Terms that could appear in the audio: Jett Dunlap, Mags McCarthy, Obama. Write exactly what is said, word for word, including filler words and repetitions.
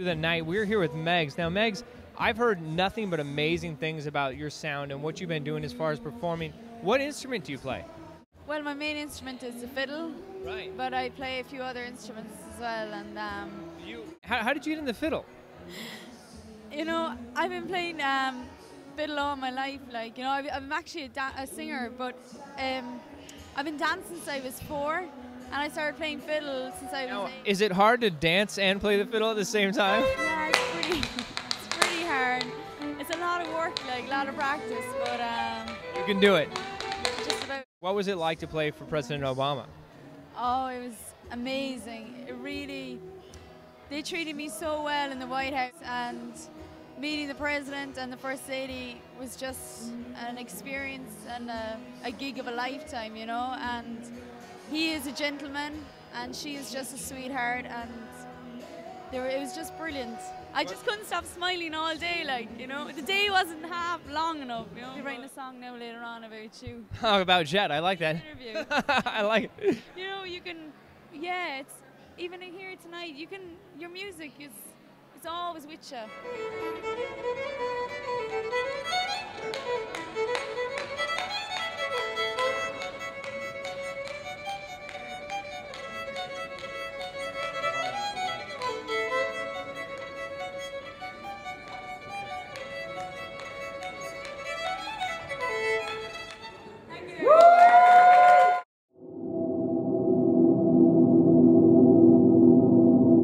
The night we're here with Mags. Now, Mags, I've heard nothing but amazing things about your sound and what you've been doing as far as performing. What instrument do you play? Well, my main instrument is the fiddle, right? But I play a few other instruments as well. And um, you, how, how did you get in the fiddle? You know, I've been playing um, fiddle all my life. Like, you know, I've, I'm actually a, da a singer, but um, I've been dancing since I was four. And I started playing fiddle since I was now, eight. Is it hard to dance and play the fiddle at the same time? Yeah, it's pretty, it's pretty hard. It's a lot of work, like a lot of practice, but... Um, you can do it. Just about. What was it like to play for President Obama? Oh, it was amazing. It really... They treated me so well in the White House, and meeting the President and the First Lady was just an experience and a, a gig of a lifetime, you know? And he is a gentleman, and she is just a sweetheart, and they were, it was just brilliant. I just couldn't stop smiling all day, like, you know. The day wasn't half long enough, you know. We're writing a song now later on about you. Oh, about Jet, I like that. I like it. You know, you can, yeah, it's, even in here tonight, you can, your music is, it's always with you.